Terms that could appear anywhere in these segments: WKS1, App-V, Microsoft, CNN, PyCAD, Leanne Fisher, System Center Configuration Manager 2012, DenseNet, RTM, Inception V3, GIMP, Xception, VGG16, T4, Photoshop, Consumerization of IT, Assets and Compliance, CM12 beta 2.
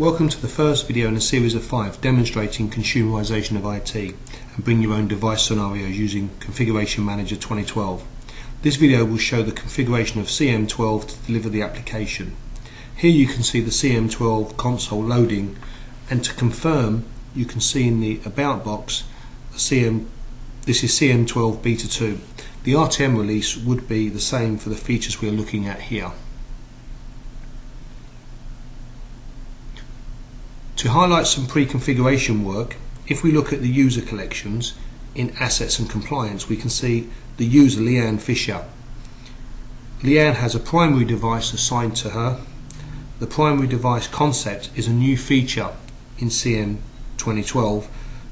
Welcome to the first video in a series of 5 demonstrating consumerization of IT and bring your own device scenarios using Configuration Manager 2012. This video will show the configuration of CM12 to deliver the application. Here you can see the CM12 console loading, and to confirm you can see in the About box this is CM12 beta 2. The RTM release would be the same for the features we are looking at here. To highlight some pre-configuration work, if we look at the user collections in Assets and Compliance, we can see the user Leanne Fisher. Leanne has a primary device assigned to her. The primary device concept is a new feature in CM 2012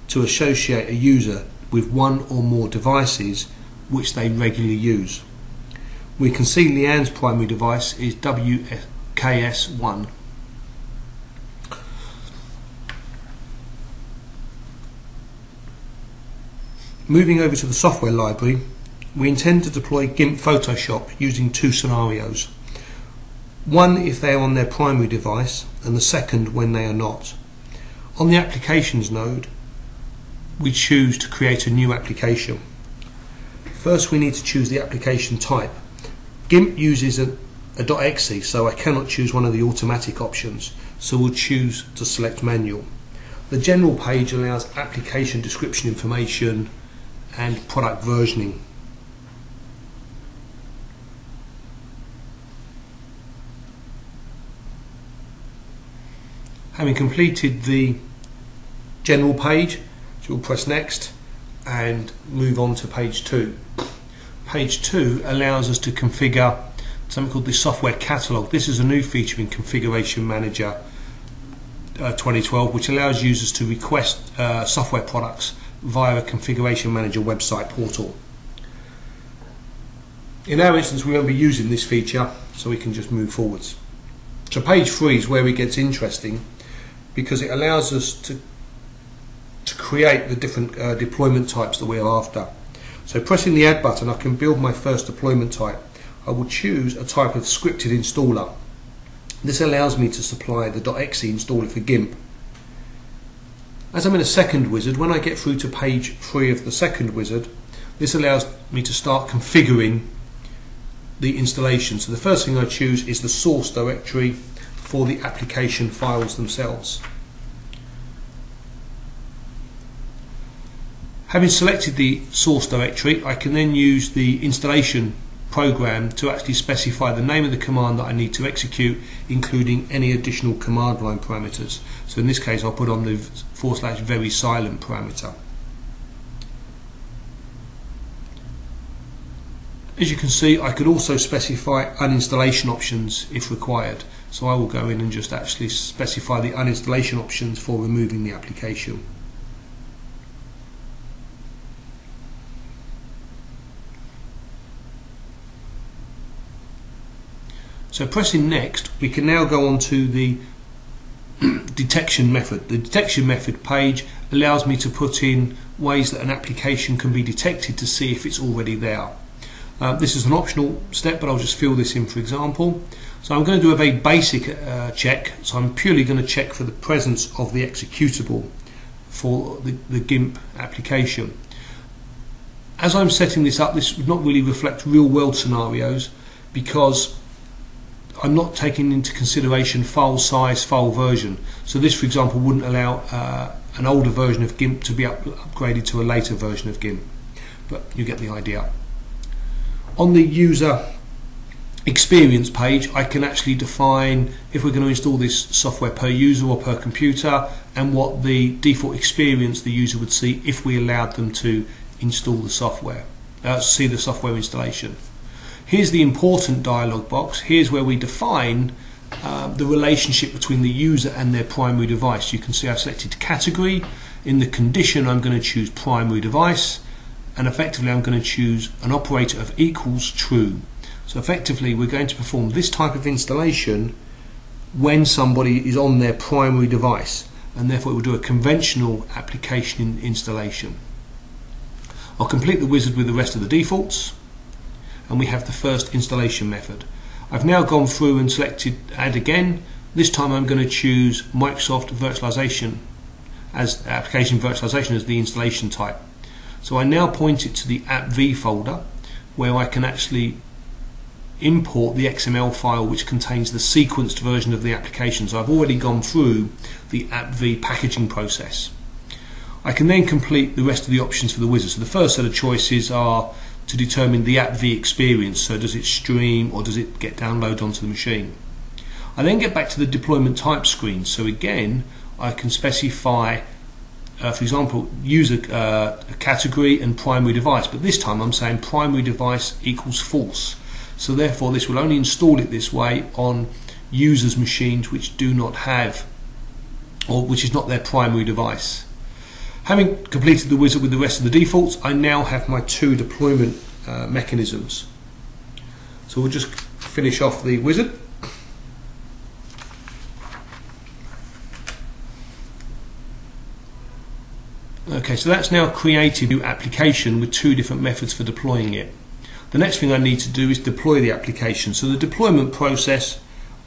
to associate a user with one or more devices which they regularly use. We can see Leanne's primary device is WKS1. Moving over to the software library, we intend to deploy GIMP Photoshop using 2 scenarios. One if they are on their primary device, and the second when they are not. On the Applications node, we choose to create a new application. First, we need to choose the application type. GIMP uses a .exe, so I cannot choose one of the automatic options, so we'll choose to select manual. The general page allows application description information and product versioning. Having completed the general page, we'll press next and move on to page 2. Page 2 allows us to configure something called the software catalog. This is a new feature in Configuration Manager 2012 which allows users to request software products via a Configuration Manager website portal. In our instance we won't be using this feature, so we can just move forwards. So page 3 is where it gets interesting because it allows us to create the different deployment types that we're after. So pressing the Add button I can build my first deployment type. I will choose a type of scripted installer. This allows me to supply the .exe installer for GIMP. As I'm in a second wizard, when I get through to page 3 of the second wizard, this allows me to start configuring the installation. So the first thing I choose is the source directory for the application files themselves. Having selected the source directory, I can then use the installation program to actually specify the name of the command that I need to execute, including any additional command line parameters. So in this case I'll put on the /very silent parameter. As you can see, I could also specify uninstallation options if required. So I will go in and just actually specify the uninstallation options for removing the application. So pressing next, we can now go on to the detection method. The detection method page allows me to put in ways that an application can be detected to see if it's already there. This is an optional step, but I'll just fill this in for example. So I'm going to do a very basic check. So I'm purely going to check for the presence of the executable for the GIMP application. As I'm setting this up, this would not really reflect real world scenarios because I'm not taking into consideration file size, file version. So this, for example, wouldn't allow an older version of GIMP to be upgraded to a later version of GIMP. But you get the idea. On the user experience page, I can actually define if we're going to install this software per user or per computer, and what the default experience the user would see if we allowed them to install the software, see the software installation. Here's the important dialog box. Here's where we define the relationship between the user and their primary device. You can see I've selected category. In the condition, I'm going to choose primary device, and effectively I'm going to choose an operator of equals true. So effectively we're going to perform this type of installation when somebody is on their primary device, and therefore it will do a conventional application installation. I'll complete the wizard with the rest of the defaults, and we have the first installation method. I've now gone through and selected Add Again This time I'm going to choose Microsoft Virtualization as Application Virtualization as the installation type. So I now point it to the App-V folder, where I can actually import the XML file which contains the sequenced version of the application. So I've already gone through the App-V packaging process. I can then complete the rest of the options for the wizard. So the first set of choices are to determine the App-V experience. So does it stream or does it get downloaded onto the machine? I then get back to the deployment type screen. So again, I can specify, for example, user category and primary device. But this time I'm saying primary device equals false. So therefore this will only install it this way on users' machines which do not have, or which is not their primary device. Having completed the wizard with the rest of the defaults, I now have my two deployment mechanisms. So we'll just finish off the wizard. Okay, so that's now created a new application with two different methods for deploying it. The next thing I need to do is deploy the application. So the deployment process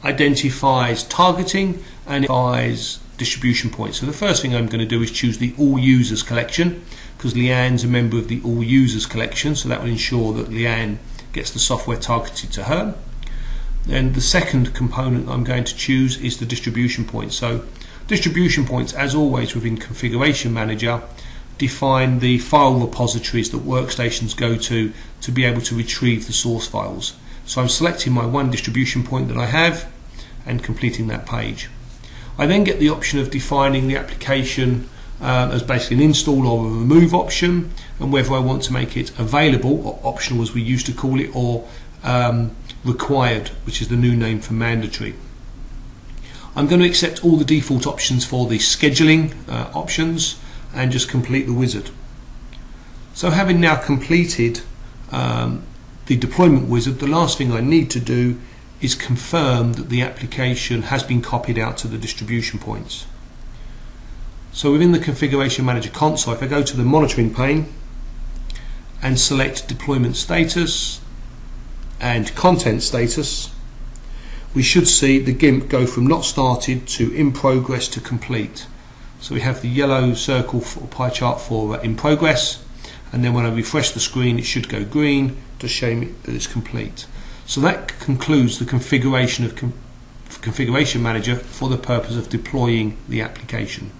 identifies targeting and identifies distribution points. So the first thing I'm going to do is choose the All Users collection, because Leanne's a member of the All Users collection, so that will ensure that Leanne gets the software targeted to her. And the second component I'm going to choose is the distribution point. So distribution points, as always within Configuration Manager, define the file repositories that workstations go to be able to retrieve the source files. So I'm selecting my one distribution point that I have and completing that page. I then get the option of defining the application as basically an install or a remove option, and whether I want to make it available, or optional as we used to call it, or required, which is the new name for mandatory. I'm going to accept all the default options for the scheduling options and just complete the wizard. So having now completed the deployment wizard, the last thing I need to do is confirm that the application has been copied out to the distribution points. So within the Configuration Manager console, if I go to the monitoring pane and select deployment status and content status, we should see the GIMP go from not started to in progress to complete. So we have the yellow circle for pie chart for in progress, and then when I refresh the screen it should go green to show me that it's complete. So that concludes the configuration of Configuration Manager for the purpose of deploying the application.